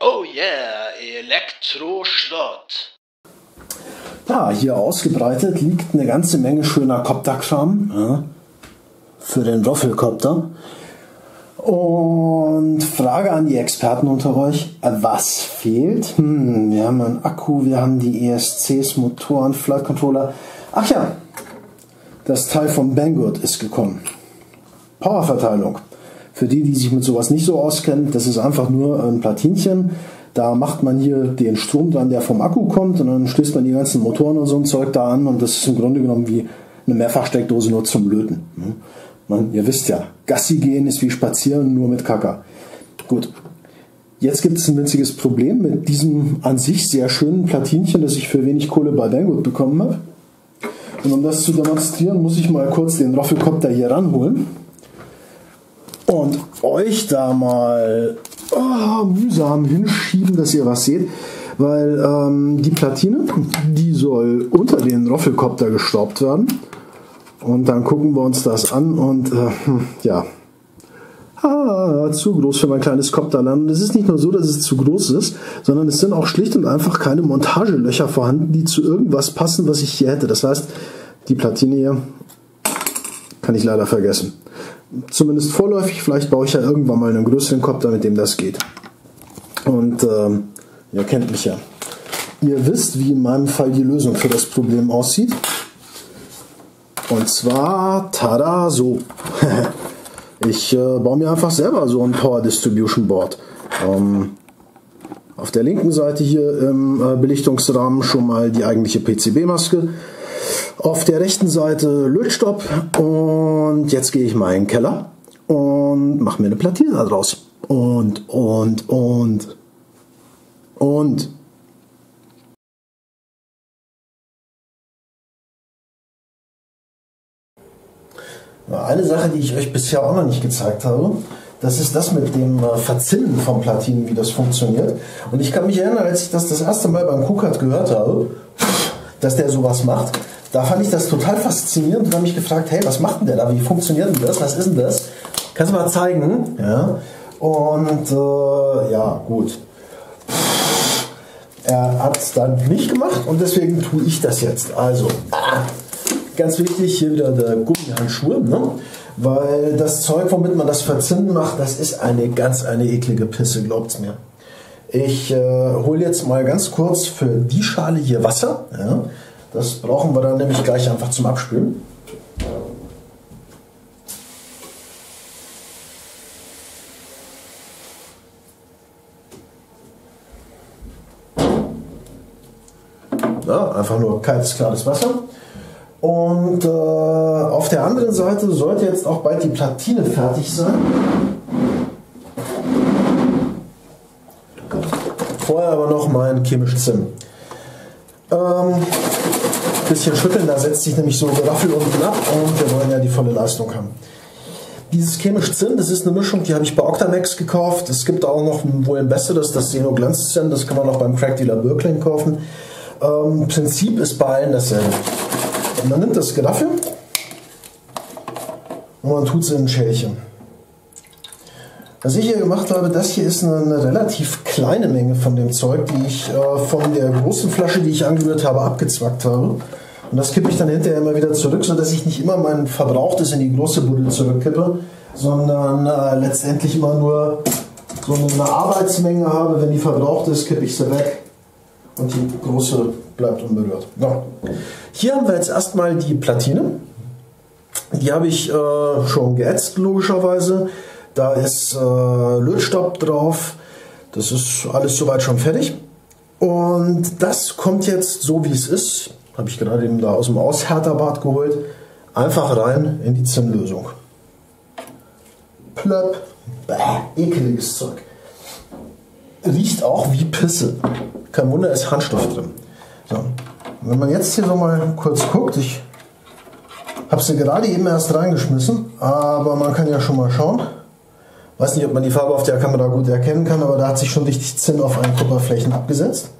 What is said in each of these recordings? Oh yeah, Elektroschrott. Ja, hier ausgebreitet liegt eine ganze Menge schöner Copterkram für den Roffelcopter. Und Frage an die Experten unter euch, was fehlt? Wir haben einen Akku, wir haben die ESCs, Motoren, Flight Controller. Ach ja, das Teil von Banggood ist gekommen. Powerverteilung. Für die, die sich mit sowas nicht so auskennen, das ist einfach nur ein Platinchen. Da macht man hier den Strom dran, der vom Akku kommt, und dann stößt man die ganzen Motoren und so ein Zeug da an, und das ist im Grunde genommen wie eine Mehrfachsteckdose nur zum Löten. Ihr wisst ja, Gassi gehen ist wie Spazieren, nur mit Kacker. Gut, jetzt gibt es ein winziges Problem mit diesem an sich sehr schönen Platinchen, das ich für wenig Kohle bei Banggood bekommen habe. Und um das zu demonstrieren, muss ich mal kurz den Roffelcopter hier ranholen und euch da mal mühsam hinschieben, dass ihr was seht, weil die Platine, die soll unter den Roffelcopter gestaubt werden, und dann gucken wir uns das an und ja, zu groß für mein kleines Copterland. Es ist nicht nur so, dass es zu groß ist, sondern es sind auch schlicht und einfach keine Montagelöcher vorhanden, die zu irgendwas passen, was ich hier hätte. Das heißt, die Platine hier kann ich leider vergessen. Zumindest vorläufig, vielleicht baue ich ja irgendwann mal einen größeren Copter, mit dem das geht. Und ihr kennt mich ja. Ihr wisst, wie in meinem Fall die Lösung für das Problem aussieht. Und zwar, tada, so. Ich baue mir einfach selber so ein Power Distribution Board. Auf der linken Seite hier im Belichtungsrahmen schon mal die eigentliche PCB-Maske. Auf der rechten Seite Lötstopp, und jetzt gehe ich mal in den Keller und mache mir eine Platine da draus. Und. Eine Sache, die ich euch bisher auch noch nicht gezeigt habe, das ist das mit dem Verzinnen von Platinen, wie das funktioniert. Und ich kann mich erinnern, als ich das erste Mal beim Kukart gehört habe, dass der sowas macht, da fand ich das total faszinierend und habe mich gefragt, hey, was macht denn der da? Wie funktioniert denn das? Was ist denn das? Kannst du mal zeigen? Ja. Und ja, gut. Er hat es dann nicht gemacht, und deswegen tue ich das jetzt. Also, ganz wichtig, hier wieder der Gummihandschuh, ne? Weil das Zeug, womit man das Verzinnen macht, das ist eine eklige Pisse, glaubt's mir. Ich hole jetzt mal ganz kurz für die Schale hier Wasser. Ja? Das brauchen wir dann nämlich gleich einfach zum Abspülen. Ja, einfach nur kaltes, klares Wasser. Und auf der anderen Seite sollte jetzt auch bald die Platine fertig sein. Vorher aber noch mein chemisches Zinn. Bisschen schütteln, da setzt sich nämlich so ein Raffel unten ab, und wir wollen ja die volle Leistung haben. Dieses chemische Zinn, das ist eine Mischung, die habe ich bei Octamex gekauft. Es gibt auch noch wohl ein besseres, das Xeno-Glanz-Zinn, das kann man auch beim Crackdealer Birkling kaufen. Prinzip ist bei allen dasselbe. Und man nimmt das Raffel und man tut es in ein Schälchen. Was ich hier gemacht habe, das hier ist eine relativ kleine Menge von dem Zeug, die ich von der großen Flasche, die ich angerührt habe, abgezwackt habe. Und das kippe ich dann hinterher immer wieder zurück, sodass ich nicht immer mein Verbrauchtes in die große Buddel zurückkippe, sondern letztendlich immer nur so eine Arbeitsmenge habe. Wenn die verbraucht ist, kippe ich sie weg und die große bleibt unberührt. Ja. Hier haben wir jetzt erstmal die Platine. Die habe ich schon geätzt, logischerweise. Da ist Lötstopp drauf, das ist alles soweit schon fertig. Und das kommt jetzt so, wie es ist, habe ich gerade eben da aus dem Aushärterbad geholt, einfach rein in die Zinnlösung. Plöpp, ekeliges Zeug. Riecht auch wie Pisse. Kein Wunder, ist Harnstoff drin. So. Wenn man jetzt hier so mal kurz guckt, ich habe sie gerade eben erst reingeschmissen, aber man kann ja schon mal schauen. Weiß nicht, ob man die Farbe auf der Kamera gut erkennen kann, aber da hat sich schon richtig Zinn auf allen Kupferflächen abgesetzt.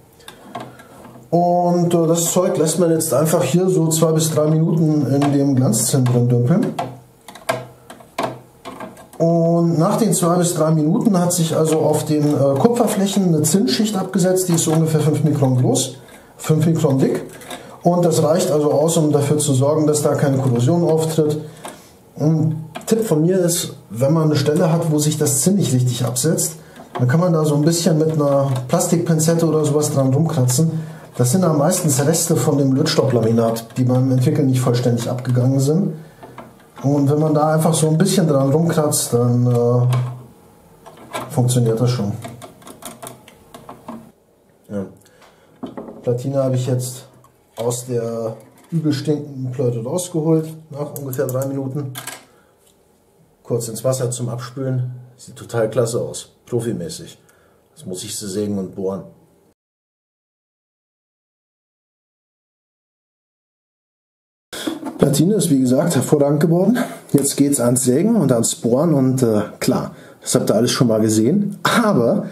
Und das Zeug lässt man jetzt einfach hier so 2 bis 3 Minuten in dem Glanzzinn drin dümpeln. Und nach den 2 bis 3 Minuten hat sich also auf den Kupferflächen eine Zinnschicht abgesetzt, die ist so ungefähr 5 Mikron groß, 5 Mikron dick. Und das reicht also aus, um dafür zu sorgen, dass da keine Korrosion auftritt. Ein Tipp von mir ist, wenn man eine Stelle hat, wo sich das Zinn nicht richtig absetzt, dann kann man da so ein bisschen mit einer Plastikpinzette oder sowas dran rumkratzen. Das sind dann meistens Reste von dem Lötstofplaminat, die beim Entwickeln nicht vollständig abgegangen sind. Und wenn man da einfach so ein bisschen dran rumkratzt, dann funktioniert das schon. Ja. Platine habe ich jetzt aus der übel stinkenden Platte rausgeholt, nach ungefähr 3 Minuten. Kurz ins Wasser zum Abspülen. Sieht total klasse aus, profimäßig. Jetzt muss ich sie sägen und bohren. Platine ist wie gesagt hervorragend geworden. Jetzt geht es ans Sägen und ans Bohren und klar, das habt ihr alles schon mal gesehen. Aber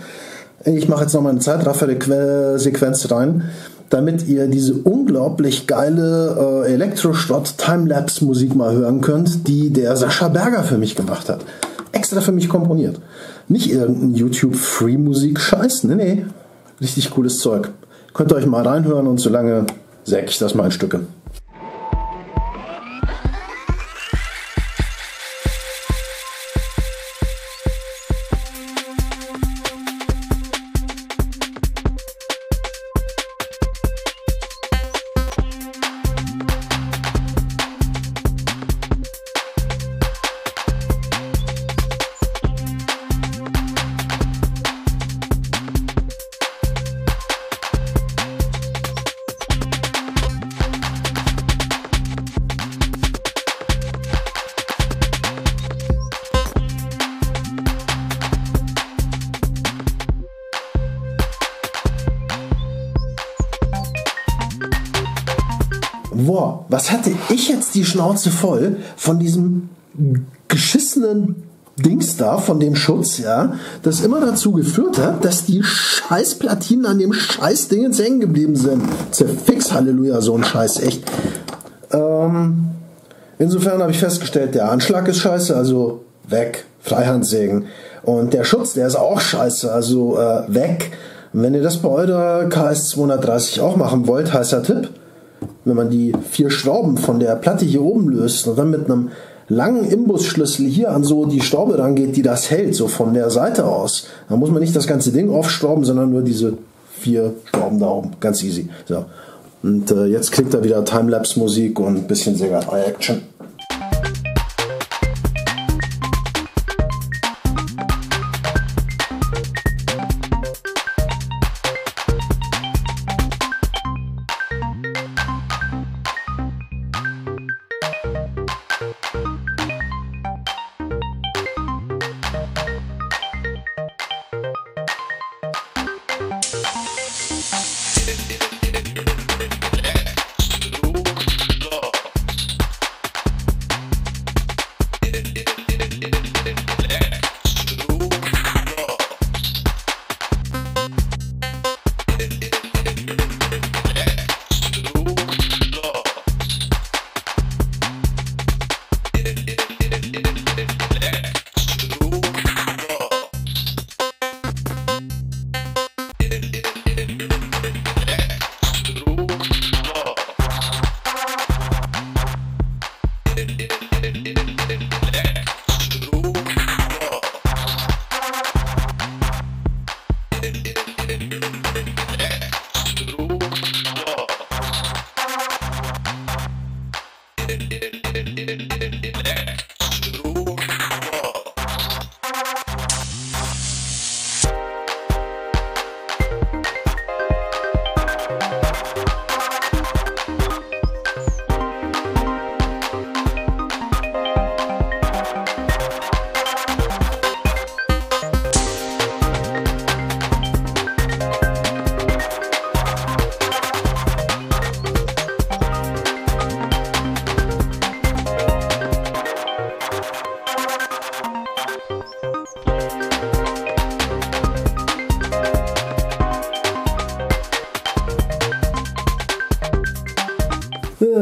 ich mache jetzt noch mal eine Zeitraffer-Sequenz rein, damit ihr diese unglaublich geile Elektroschrott-Timelapse-Musik mal hören könnt, die der Sascha Berger für mich gemacht hat. Extra für mich komponiert. Nicht irgendein YouTube-Free-Musik-Scheiß, nee. Richtig cooles Zeug. Könnt ihr euch mal reinhören und solange säge ich das mal in Stücke. Boah, was hatte ich jetzt die Schnauze voll von diesem geschissenen Dings da, von dem Schutz, ja, das immer dazu geführt hat, dass die scheiß Platinen an dem scheiß Ding jetzt hängen geblieben sind. Zerfix, Halleluja, so ein Scheiß, echt. Insofern habe ich festgestellt, der Anschlag ist scheiße, also weg, Freihandsägen. Und der Schutz, der ist auch scheiße, also weg. Und wenn ihr das bei eurer KS230 auch machen wollt, heißer Tipp, wenn man die 4 Schrauben von der Platte hier oben löst und dann mit einem langen Imbusschlüssel hier an so die Schraube rangeht, die das hält, so von der Seite aus, dann muss man nicht das ganze Ding aufschrauben, sondern nur diese 4 Schrauben da oben. Ganz easy. So. Und jetzt kriegt er wieder Timelapse-Musik und ein bisschen Sägerei-Action.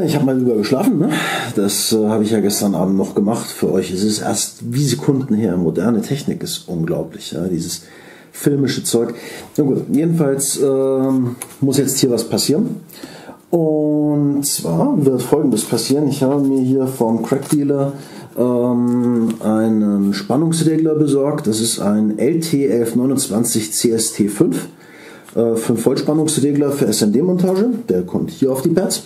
Ich habe mal drüber geschlafen, ne? Das habe ich ja gestern Abend noch gemacht für euch. Es ist erst wie Sekunden her. Moderne Technik ist unglaublich, ja? Dieses filmische Zeug. Na gut, jedenfalls muss jetzt hier was passieren. Und zwar wird Folgendes passieren. Ich habe mir hier vom Crack Dealer einen Spannungsregler besorgt. Das ist ein LT1129CST5. 5 Volt Spannungsregler für SMD-Montage. Der kommt hier auf die Pads.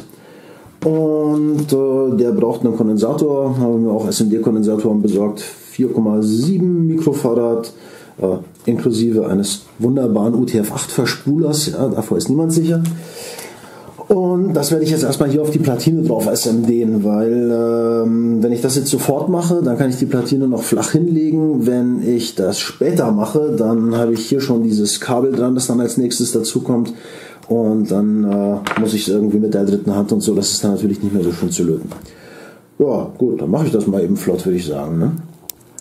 Und der braucht einen Kondensator. Habe mir auch SMD-Kondensatoren besorgt. 4,7 Mikrofarad. Inklusive eines wunderbaren UTF-8-Verspulers. Ja, davor ist niemand sicher. Und das werde ich jetzt erstmal hier auf die Platine drauf SMDen, weil wenn ich das jetzt sofort mache, dann kann ich die Platine noch flach hinlegen. Wenn ich das später mache, dann habe ich hier schon dieses Kabel dran, das dann als nächstes dazu kommt. Und dann muss ich es irgendwie mit der dritten Hand und so. Das ist dann natürlich nicht mehr so schön zu löten. Ja gut, dann mache ich das mal eben flott, würde ich sagen. Ne?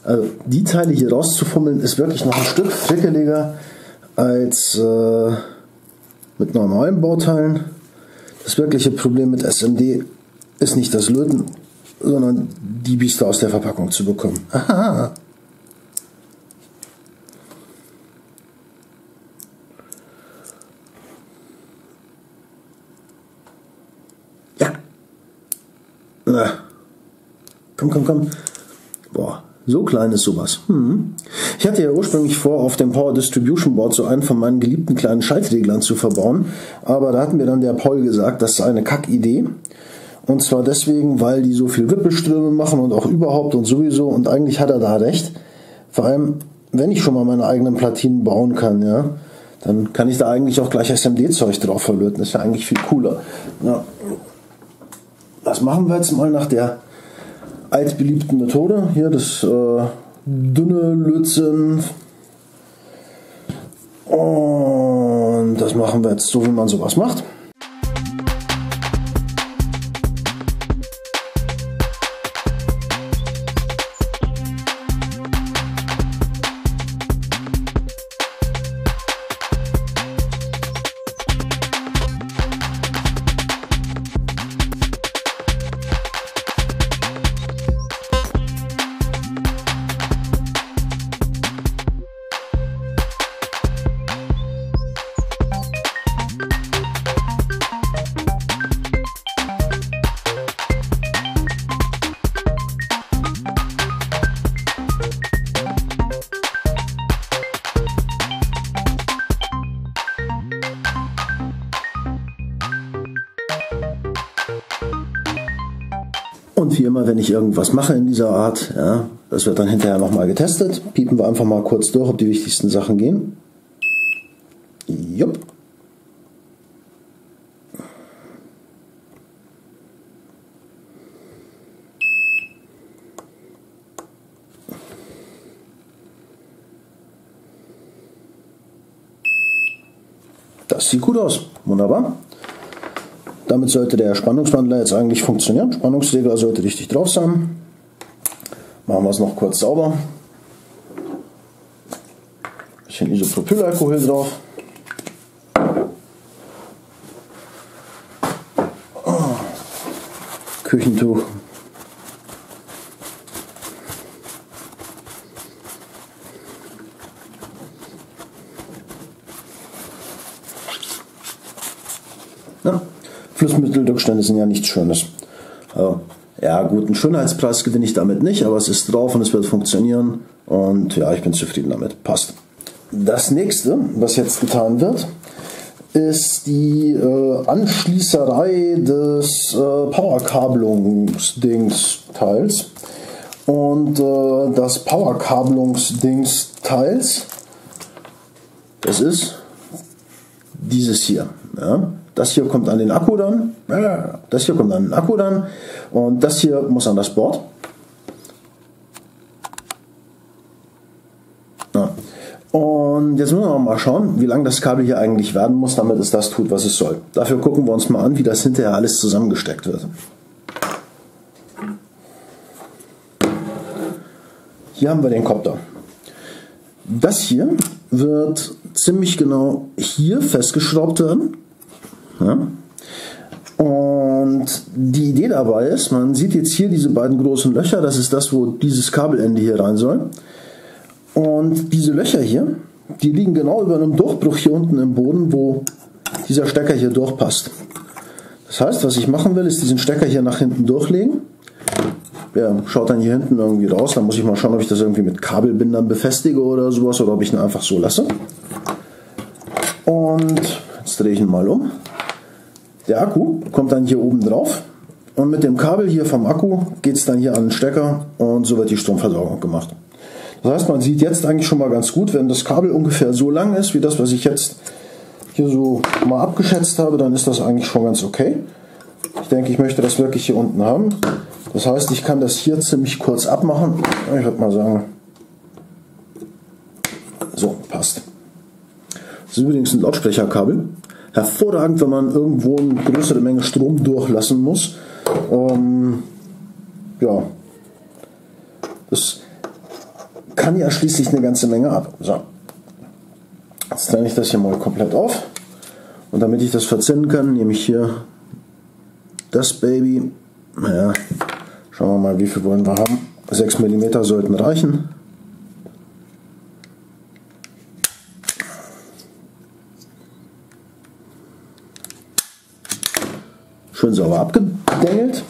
Also die Teile hier rauszufummeln ist wirklich noch ein Stück frickeliger als mit normalen Bauteilen. Das wirkliche Problem mit SMD ist nicht das Löten, sondern die Biester aus der Verpackung zu bekommen. Aha. Ja. Na. Komm, komm, komm. Boah, so klein ist sowas. Hm. Ich hatte ja ursprünglich vor, auf dem Power Distribution Board so einen von meinen geliebten kleinen Schaltreglern zu verbauen, aber da hat mir dann der Paul gesagt, das ist eine Kackidee. Und zwar deswegen, weil die so viel Wippelströme machen und auch überhaupt und sowieso, und eigentlich hat er da recht. Vor allem, wenn ich schon mal meine eigenen Platinen bauen kann, ja, dann kann ich da eigentlich auch gleich SMD-Zeug drauf verlöten. Das ist ja eigentlich viel cooler. Ja. Das machen wir jetzt mal nach der altbeliebten Methode. Hier das dünne Lötzinn, und das machen wir jetzt so, wie man sowas macht. Und wie immer, wenn ich irgendwas mache in dieser Art, ja, das wird dann hinterher nochmal getestet. Piepen wir einfach mal kurz durch, ob die wichtigsten Sachen gehen. Jupp. Das sieht gut aus. Wunderbar. Damit sollte der Spannungswandler jetzt eigentlich funktionieren. Spannungsregler sollte richtig drauf sein. Machen wir es noch kurz sauber. Bisschen Isopropylalkohol drauf. Küchentuch. Ja. Flüssigmitteldrückstände sind ja nichts Schönes. Also, ja gut, einen Schönheitspreis gewinne ich damit nicht, aber es ist drauf und es wird funktionieren. Und ja, ich bin zufrieden damit. Passt. Das nächste, was jetzt getan wird, ist die Anschließerei des Powerkabelungsdingsteils. Und das Powerkabelungsdingsteils, das ist dieses hier. Ja. Das hier kommt an den Akku dann, das hier kommt an den Akku dann, und das hier muss an das Board. Ja. Und jetzt müssen wir mal schauen, wie lang das Kabel hier eigentlich werden muss, damit es das tut, was es soll. Dafür gucken wir uns mal an, wie das hinterher alles zusammengesteckt wird. Hier haben wir den Copter. Das hier wird ziemlich genau hier festgeschraubt werden. Ja. Und die Idee dabei ist, man sieht jetzt hier diese beiden großen Löcher, das ist das, wo dieses Kabelende hier rein soll. Und diese Löcher hier, die liegen genau über einem Durchbruch hier unten im Boden, wo dieser Stecker hier durchpasst. Das heißt, was ich machen will, ist diesen Stecker hier nach hinten durchlegen. Der schaut dann hier hinten irgendwie raus, dann muss ich mal schauen, ob ich das irgendwie mit Kabelbindern befestige oder sowas, oder ob ich ihn einfach so lasse. Und jetzt drehe ich ihn mal um. Der Akku kommt dann hier oben drauf und mit dem Kabel hier vom Akku geht es dann hier an den Stecker und so wird die Stromversorgung gemacht. Das heißt, man sieht jetzt eigentlich schon mal ganz gut, wenn das Kabel ungefähr so lang ist, wie das, was ich jetzt hier so mal abgeschätzt habe, dann ist das eigentlich schon ganz okay. Ich denke, ich möchte das wirklich hier unten haben. Das heißt, ich kann das hier ziemlich kurz abmachen. Ich würde mal sagen, so, passt. Das ist übrigens ein Lautsprecherkabel. Hervorragend, wenn man irgendwo eine größere Menge Strom durchlassen muss. Ja, das kann ja schließlich eine ganze Menge ab. So. Jetzt trenne ich das hier mal komplett auf. Und damit ich das verzinnen kann, nehme ich hier das Baby. Naja, schauen wir mal, wie viel wollen wir haben. 6 mm sollten reichen. Schön sauber abgedengelt.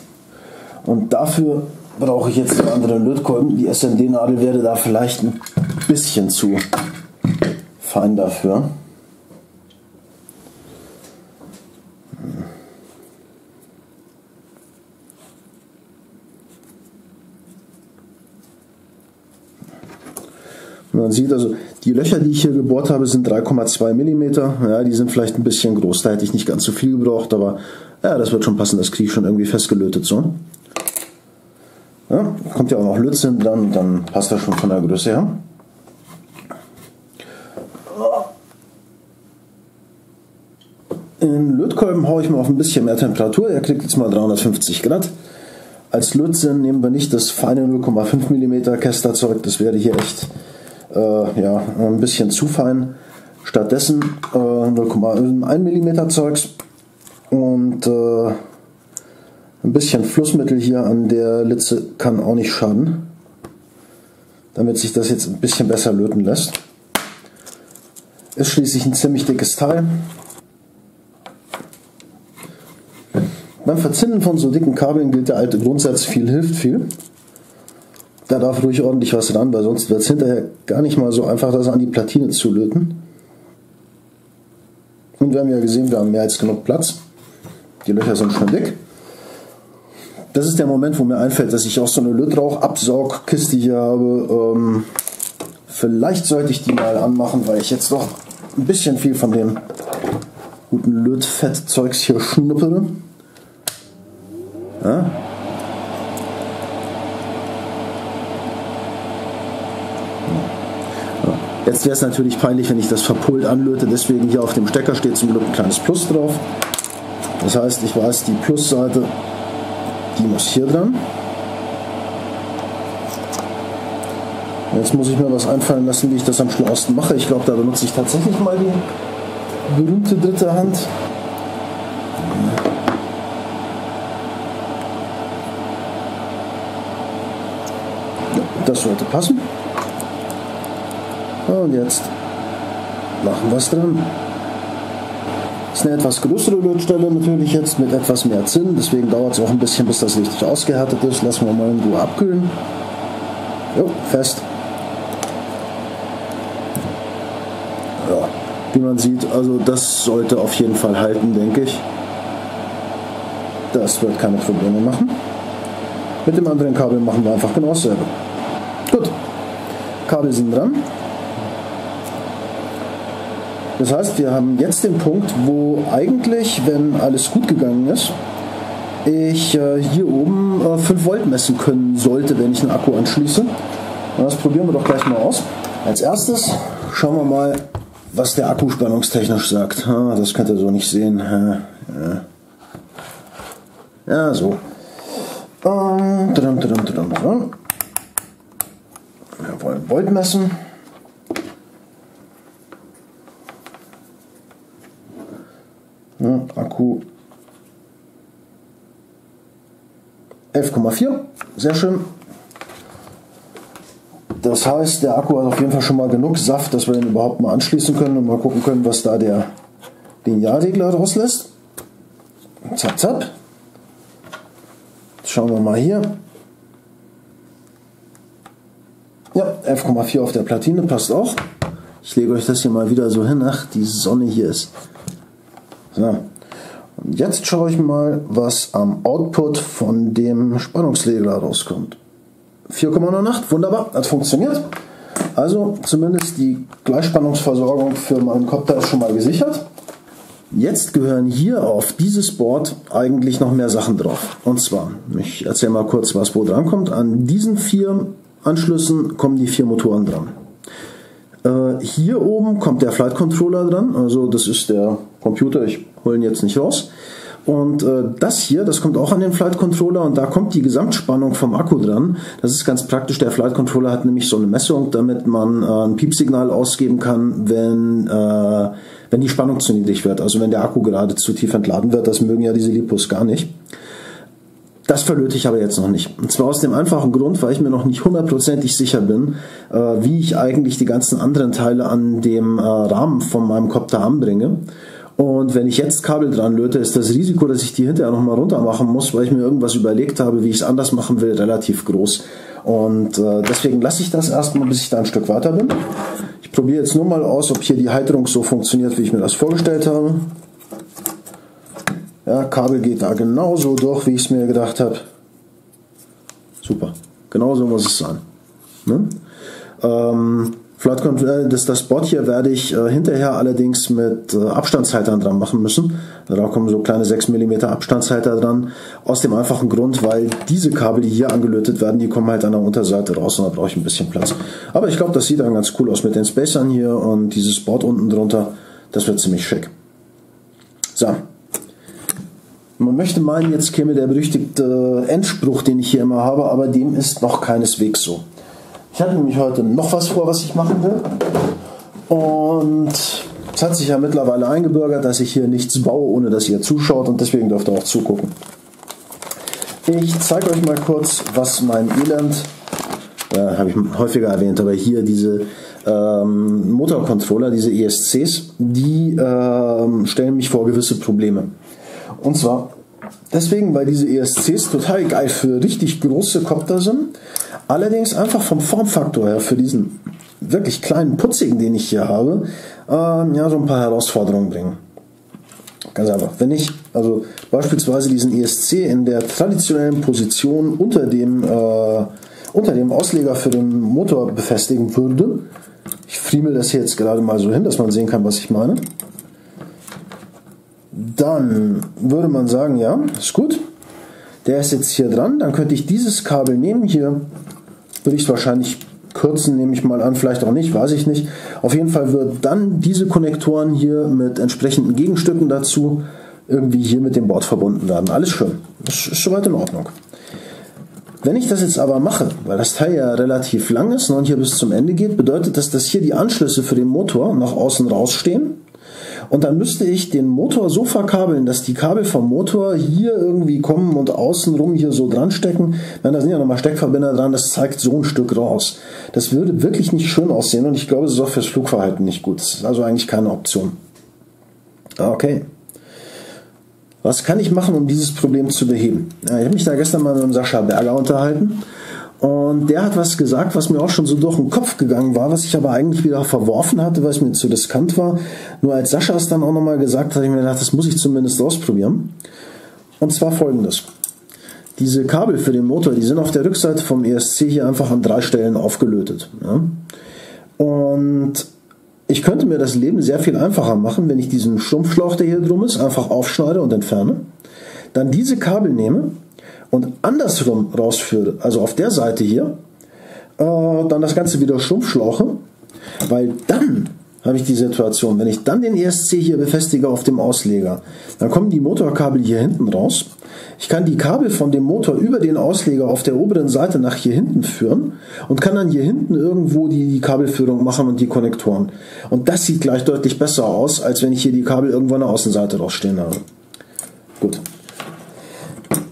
Und dafür brauche ich jetzt einen anderen Lötkolben. Die SMD-Nadel wäre da vielleicht ein bisschen zu fein dafür. Man sieht also, die Löcher, die ich hier gebohrt habe, sind 3,2 mm. Ja, die sind vielleicht ein bisschen groß. Da hätte ich nicht ganz so viel gebraucht, aber ja, das wird schon passen. Das kriege ich schon irgendwie festgelötet so. Ja, kommt ja auch noch Lötzinn dran, dann passt das schon von der Größe her. In Lötkolben haue ich mal auf ein bisschen mehr Temperatur. Er kriegt jetzt mal 350 Grad. Als Lötzinn nehmen wir nicht das feine 0,5 mm Kästerzeug. Das wäre hier echt ja, ein bisschen zu fein. Stattdessen 0,1 mm Zeugs und ein bisschen Flussmittel hier an der Litze kann auch nicht schaden, damit sich das jetzt ein bisschen besser löten lässt. Ist schließlich ein ziemlich dickes Teil. Beim Verzinnen von so dicken Kabeln gilt der alte Grundsatz, viel hilft viel. Da darf ruhig ordentlich was ran, weil sonst wird es hinterher gar nicht mal so einfach, das an die Platine zu löten. Und wir haben ja gesehen, wir haben mehr als genug Platz. Die Löcher sind schon dick. Das ist der Moment, wo mir einfällt, dass ich auch so eine Lötrauchabsaugkiste hier habe. Vielleicht sollte ich die mal anmachen, weil ich jetzt doch ein bisschen viel von dem guten Lötfettzeugs hier schnuppere. Ja? Jetzt wäre es natürlich peinlich, wenn ich das verpolt anlöte, deswegen hier auf dem Stecker steht zum Glück ein kleines Plus drauf. Das heißt, ich weiß, die Plusseite, die muss hier dran. Jetzt muss ich mir was einfallen lassen, wie ich das am schlauesten mache. Ich glaube, da benutze ich tatsächlich mal die berühmte dritte Hand. Das sollte passen. Und jetzt machen wir es dran. Das ist eine etwas größere Lötstelle natürlich jetzt mit etwas mehr Zinn. Deswegen dauert es auch ein bisschen, bis das richtig ausgehärtet ist. Lassen wir mal in Ruhe abkühlen. Jo, fest. Ja, wie man sieht, also das sollte auf jeden Fall halten, denke ich. Das wird keine Probleme machen. Mit dem anderen Kabel machen wir einfach genau dasselbe. Gut, Kabel sind dran. Das heißt, wir haben jetzt den Punkt, wo eigentlich, wenn alles gut gegangen ist, ich hier oben 5 Volt messen können sollte, wenn ich einen Akku anschließe. Und das probieren wir doch gleich mal aus. Als erstes schauen wir mal, was der Akku spannungstechnisch sagt. Ah, das könnt ihr so nicht sehen. Ja, ja so. Wir wollen Volt messen. Ja, Akku 11,4, sehr schön. Das heißt, der Akku hat auf jeden Fall schon mal genug Saft, dass wir den überhaupt mal anschließen können und mal gucken können, was da der Linealdegler draus lässt. Zap, zap. Jetzt schauen wir mal hier. Ja, 11,4 auf der Platine, passt auch. Ich lege euch das hier mal wieder so hin. Ach, die Sonne hier ist. So. Und jetzt schaue ich mal, was am Output von dem Spannungsregler rauskommt. 4,98, wunderbar, hat funktioniert. Also zumindest die Gleichspannungsversorgung für meinen Copter ist schon mal gesichert. Jetzt gehören hier auf dieses Board eigentlich noch mehr Sachen drauf. Und zwar, ich erzähle mal kurz, was wo dran kommt. An diesen vier Anschlüssen kommen die vier Motoren dran. Hier oben kommt der Flight Controller dran, also das ist der Computer, ich hole ihn jetzt nicht raus. Und das hier, das kommt auch an den Flight Controller und da kommt die Gesamtspannung vom Akku dran. Das ist ganz praktisch, der Flight Controller hat nämlich so eine Messung, damit man ein Piepsignal ausgeben kann, wenn die Spannung zu niedrig wird. Also wenn der Akku gerade zu tief entladen wird, das mögen ja diese LiPos gar nicht. Das verlöte ich aber jetzt noch nicht. Und zwar aus dem einfachen Grund, weil ich mir noch nicht hundertprozentig sicher bin, wie ich eigentlich die ganzen anderen Teile an dem Rahmen von meinem Copter anbringe. Und wenn ich jetzt Kabel dran löte, ist das Risiko, dass ich die hinterher nochmal runter machen muss, weil ich mir irgendwas überlegt habe, wie ich es anders machen will, relativ groß. Und deswegen lasse ich das erstmal, bis ich da ein Stück weiter bin. Ich probiere jetzt nur mal aus, ob hier die Halterung so funktioniert, wie ich mir das vorgestellt habe. Ja, Kabel geht da genauso durch, wie ich es mir gedacht habe. Super, genauso muss es sein. Ne? Das Board hier werde ich hinterher allerdings mit Abstandshaltern dran machen müssen. Da kommen so kleine 6 mm Abstandshalter dran. Aus dem einfachen Grund, weil diese Kabel, die hier angelötet werden, die kommen halt an der Unterseite raus und da brauche ich ein bisschen Platz. Aber ich glaube, das sieht dann ganz cool aus mit den Spacern hier und dieses Board unten drunter. Das wird ziemlich schick. So. Man möchte meinen, jetzt käme der berüchtigte Endspruch, den ich hier immer habe, aber dem ist noch keineswegs so. Ich hatte nämlich heute noch was vor, was ich machen will. Und es hat sich ja mittlerweile eingebürgert, dass ich hier nichts baue, ohne dass ihr zuschaut. Und deswegen dürft ihr auch zugucken. Ich zeige euch mal kurz, was mein Elend, habe ich häufiger erwähnt, aber hier diese Motorcontroller, diese ESCs, die stellen mich vor gewisse Probleme. Und zwar deswegen, weil diese ESCs total geil für richtig große Copter sind. Allerdings einfach vom Formfaktor her für diesen wirklich kleinen putzigen, den ich hier habe, ja, so ein paar Herausforderungen bringen. Ganz einfach. Wenn ich also beispielsweise diesen ESC in der traditionellen Position unter dem Ausleger für den Motor befestigen würde, ich friemel das hier jetzt gerade mal so hin, dass man sehen kann, was ich meine, dann würde man sagen, ja, ist gut. Der ist jetzt hier dran, dann könnte ich dieses Kabel nehmen, hier würde ich es wahrscheinlich kürzen, nehme ich mal an, vielleicht auch nicht, weiß ich nicht. Auf jeden Fall wird dann diese Konnektoren hier mit entsprechenden Gegenstücken dazu irgendwie hier mit dem Board verbunden werden. Alles schön, das ist soweit in Ordnung. Wenn ich das jetzt aber mache, weil das Teil ja relativ lang ist und hier bis zum Ende geht, bedeutet das, dass hier die Anschlüsse für den Motor nach außen rausstehen. Und dann müsste ich den Motor so verkabeln, dass die Kabel vom Motor hier irgendwie kommen und außenrum hier so dran stecken. Nein, da sind ja nochmal Steckverbinder dran, das zeigt so ein Stück raus. Das würde wirklich nicht schön aussehen und ich glaube, es ist auch fürs Flugverhalten nicht gut. Das ist also eigentlich keine Option. Okay. Was kann ich machen, um dieses Problem zu beheben? Ja, ich habe mich da gestern mal mit dem Sascha Berger unterhalten. Und der hat was gesagt, was mir auch schon so durch den Kopf gegangen war, was ich aber eigentlich wieder verworfen hatte, weil es mir zu riskant war. Nur als Sascha es dann auch nochmal gesagt hat, habe ich mir gedacht, das muss ich zumindest ausprobieren. Und zwar folgendes. Diese Kabel für den Motor, die sind auf der Rückseite vom ESC hier einfach an 3 Stellen aufgelötet. Ja? Und ich könnte mir das Leben sehr viel einfacher machen, wenn ich diesen Schrumpfschlauch, der hier drum ist, einfach aufschneide und entferne. Dann diese Kabel nehme und andersrum rausführe, also auf der Seite hier, dann das Ganze wieder schrumpfschlauche, weil dann habe ich die Situation, wenn ich dann den ESC hier befestige auf dem Ausleger, dann kommen die Motorkabel hier hinten raus. Ich kann die Kabel von dem Motor über den Ausleger auf der oberen Seite nach hier hinten führen und kann dann hier hinten irgendwo die Kabelführung machen und die Konnektoren. Und das sieht gleich deutlich besser aus, als wenn ich hier die Kabel irgendwo an der Außenseite rausstehen habe. Gut.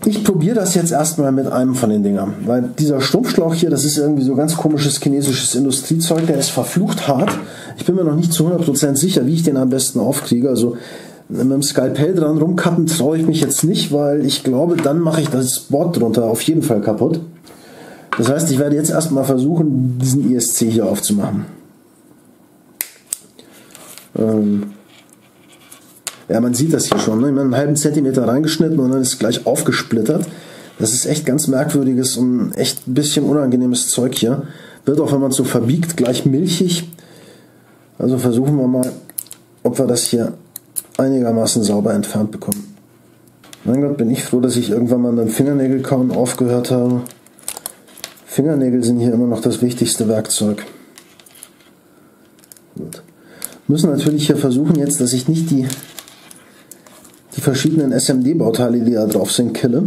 Ich probiere das jetzt erstmal mit einem von den Dingern, weil dieser Stumpfschlauch hier, das ist irgendwie so ganz komisches chinesisches Industriezeug, der ist verflucht hart. Ich bin mir noch nicht zu 100% sicher, wie ich den am besten aufkriege, also mit dem Skalpell dran rumkappen traue ich mich jetzt nicht, weil ich glaube, dann mache ich das Board drunter auf jeden Fall kaputt. Das heißt, ich werde jetzt erstmal versuchen, diesen ESC hier aufzumachen. Ja, man sieht das hier schon, ne? Ich meine, einen halben Zentimeter reingeschnitten und dann ist es gleich aufgesplittert. Das ist echt ganz merkwürdiges und echt ein bisschen unangenehmes Zeug hier. Wird auch, wenn man es so verbiegt, gleich milchig. Also versuchen wir mal, ob wir das hier einigermaßen sauber entfernt bekommen. Mein Gott, bin ich froh, dass ich irgendwann mal mit dem Fingernägelkauen aufgehört habe. Fingernägel sind hier immer noch das wichtigste Werkzeug. Gut. Müssen natürlich hier versuchen jetzt, dass ich nicht die verschiedenen SMD-Bauteile, die da drauf sind, kille.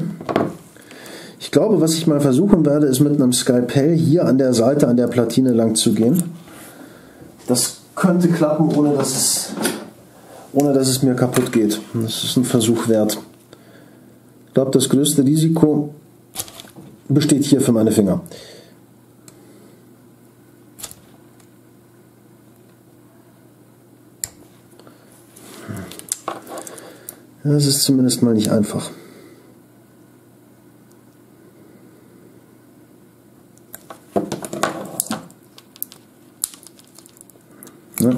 Ich glaube, was ich mal versuchen werde, ist mit einem Skalpell hier an der Seite an der Platine lang zu gehen. Das könnte klappen, ohne dass es mir kaputt geht. Das ist ein Versuch wert. Ich glaube, das größte Risiko besteht hier für meine Finger. Das ist zumindest mal nicht einfach. Ja,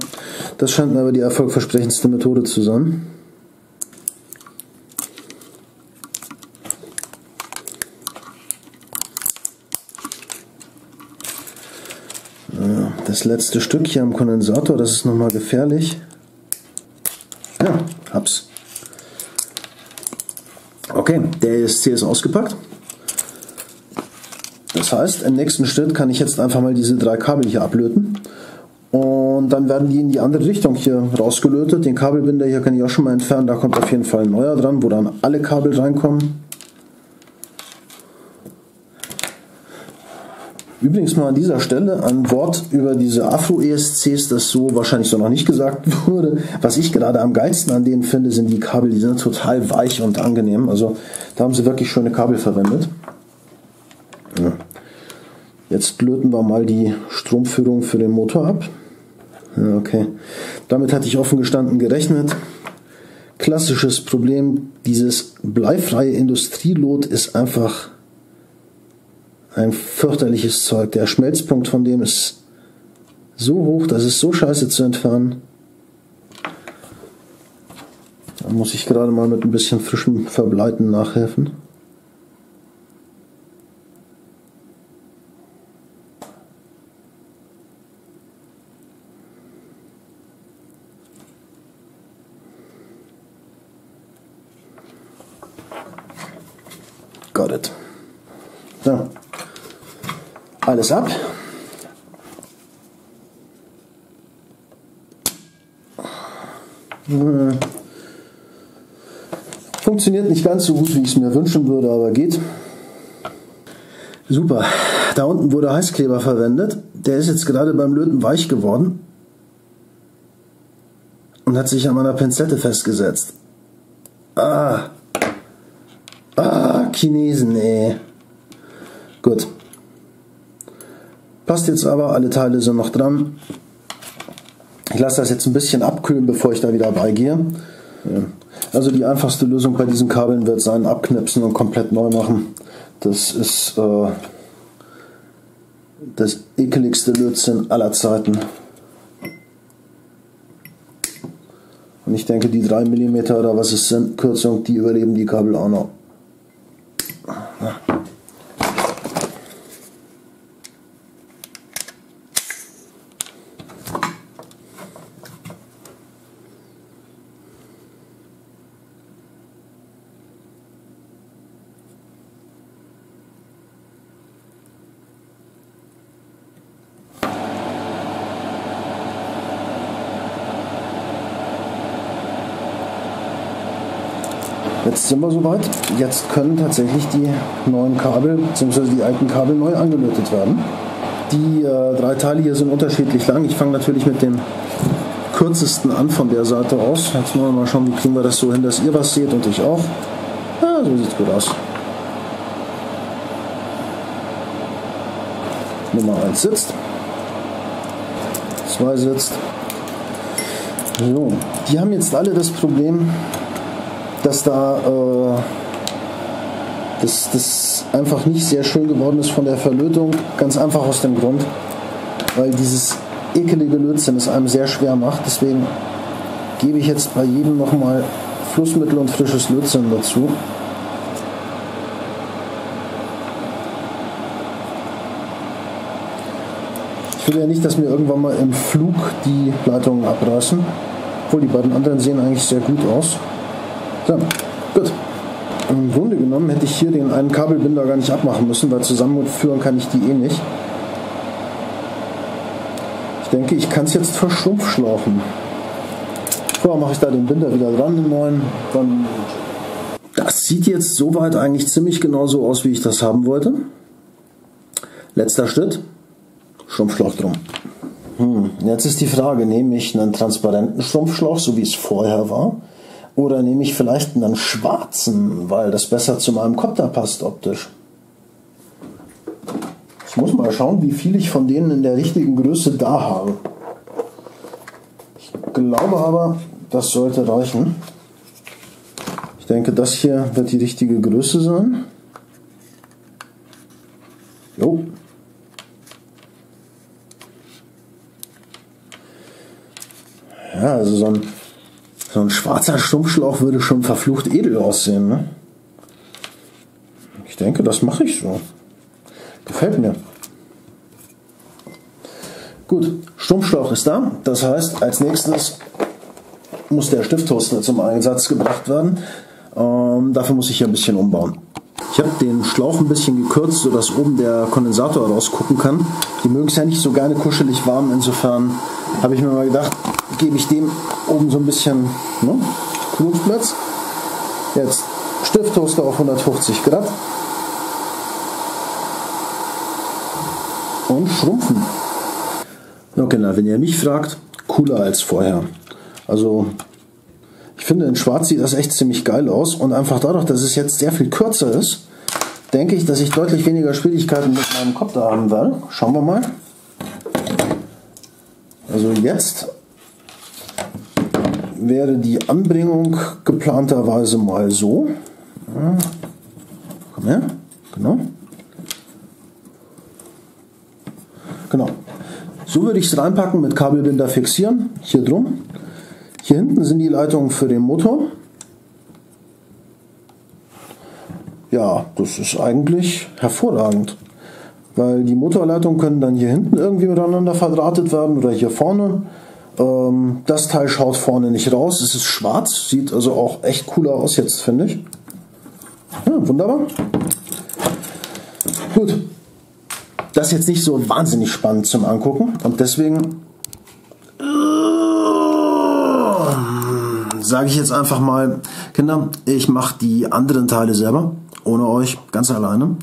das scheint mir aber die erfolgversprechendste Methode zu sein. Ja, das letzte Stück hier am Kondensator, das ist nochmal gefährlich. Ja, hab's. Okay, der ESC ist ausgepackt. Das heißt, im nächsten Schritt kann ich jetzt einfach mal diese drei Kabel hier ablöten. Und dann werden die in die andere Richtung hier rausgelötet. Den Kabelbinder hier kann ich auch schon mal entfernen. Da kommt auf jeden Fall ein neuer dran, wo dann alle Kabel reinkommen. Übrigens mal an dieser Stelle ein Wort über diese Afro-ESCs, das so wahrscheinlich so noch nicht gesagt wurde. Was ich gerade am geilsten an denen finde, sind die Kabel, die sind total weich und angenehm. Also da haben sie wirklich schöne Kabel verwendet. Ja. Jetzt löten wir mal die Stromführung für den Motor ab. Ja, okay, damit hatte ich offen gestanden gerechnet. Klassisches Problem, dieses bleifreie Industrielot ist einfach ein fürchterliches Zeug. Der Schmelzpunkt von dem ist so hoch, das ist so scheiße zu entfernen. Da muss ich gerade mal mit ein bisschen frischem Verbleiten nachhelfen. Got it. So. Alles ab. Funktioniert nicht ganz so gut, wie ich es mir wünschen würde, aber geht. Super. Da unten wurde Heißkleber verwendet. Der ist jetzt gerade beim Löten weich geworden und hat sich an meiner Pinzette festgesetzt. Ah. Ah, Chinesen, ey. Gut. Passt jetzt aber, alle Teile sind noch dran. Ich lasse das jetzt ein bisschen abkühlen, bevor ich da wieder beigehe. Ja. Also die einfachste Lösung bei diesen Kabeln wird sein, abknipsen und komplett neu machen. Das ist das ekeligste Lötzinn aller Zeiten. Und ich denke, die 3 mm oder was es sind, Kürzung, die überleben die Kabel auch noch. Jetzt sind wir soweit. Jetzt können tatsächlich die neuen Kabel bzw. die alten Kabel neu angelötet werden. Die drei Teile hier sind unterschiedlich lang. Ich fange natürlich mit dem kürzesten an von der Seite aus. Jetzt wollen wir mal schauen, wie kriegen wir das so hin, dass ihr was seht und ich auch. Ja, so sieht es gut aus. Nummer 1 sitzt, 2 sitzt. So, die haben jetzt alle das Problem, dass da das einfach nicht sehr schön geworden ist von der Verlötung, ganz einfach aus dem Grund, weil dieses ekelige Lötzinn es einem sehr schwer macht. Deswegen gebe ich jetzt bei jedem nochmal Flussmittel und frisches Lötzinn dazu. Ich will ja nicht, dass mir irgendwann mal im Flug die Leitungen abreißen, obwohl die beiden anderen sehen eigentlich sehr gut aus. So, gut. Im Grunde genommen hätte ich hier den einen Kabelbinder gar nicht abmachen müssen, weil zusammenführen kann ich die eh nicht. Ich denke, ich kann es jetzt verschrumpfschlauchen. Vorher mache ich da den Binder wieder dran, den neuen. Dann das sieht jetzt soweit eigentlich ziemlich genau so aus, wie ich das haben wollte. Letzter Schritt, Schrumpfschlauch drum. Jetzt ist die Frage, nehme ich einen transparenten Schrumpfschlauch, so wie es vorher war? Oder nehme ich vielleicht einen schwarzen, weil das besser zu meinem Copter passt optisch. Ich muss mal schauen, wie viel ich von denen in der richtigen Größe da habe. Ich glaube aber, das sollte reichen. Ich denke, das hier wird die richtige Größe sein. Jo. Ja, also so ein schwarzer Schrumpfschlauch würde schon verflucht edel aussehen, ne? Ich denke, das mache ich so. Gefällt mir. Gut, Schrumpfschlauch ist da. Das heißt, als nächstes muss der Stifttoaster zum Einsatz gebracht werden. Dafür muss ich hier ein bisschen umbauen. Ich habe den Schlauch ein bisschen gekürzt, sodass oben der Kondensator rausgucken kann. Die mögen es ja nicht so gerne kuschelig warm. Insofern habe ich mir mal gedacht, gebe ich dem oben so ein bisschen, ne, Klopfplatz. Jetzt Stifttoaster auf 150 Grad. Und schrumpfen. Okay, na, wenn ihr mich fragt, cooler als vorher. Also, ich finde, in schwarz sieht das echt ziemlich geil aus. Und einfach dadurch, dass es jetzt sehr viel kürzer ist, denke ich, dass ich deutlich weniger Schwierigkeiten mit meinem Copter haben werde. Schauen wir mal. Also jetzt wäre die Anbringung geplanterweise mal so. Ja, komm her, genau. So würde ich es reinpacken, mit Kabelbinder fixieren, hier drum. Hier hinten sind die Leitungen für den Motor. Ja, das ist eigentlich hervorragend, weil die Motorleitungen können dann hier hinten irgendwie miteinander verdrahtet werden oder hier vorne. Das Teil schaut vorne nicht raus, es ist schwarz, sieht also auch echt cooler aus jetzt, finde ich. Ja, wunderbar. Gut, das ist jetzt nicht so wahnsinnig spannend zum Angucken und deswegen sage ich jetzt einfach mal, Kinder, ich mache die anderen Teile selber, ohne euch, ganz alleine.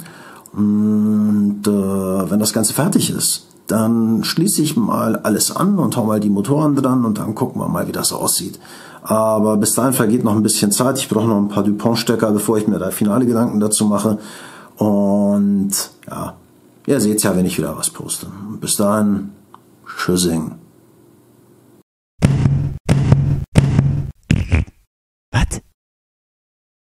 Und wenn das Ganze fertig ist, dann schließe ich mal alles an und hau mal die Motoren dran und dann gucken wir mal, wie das aussieht. Aber bis dahin vergeht noch ein bisschen Zeit. Ich brauche noch ein paar Dupont-Stecker, bevor ich mir da finale Gedanken dazu mache. Und ja, ihr seht ja, wenn ich wieder was poste. Bis dahin, tschüssing.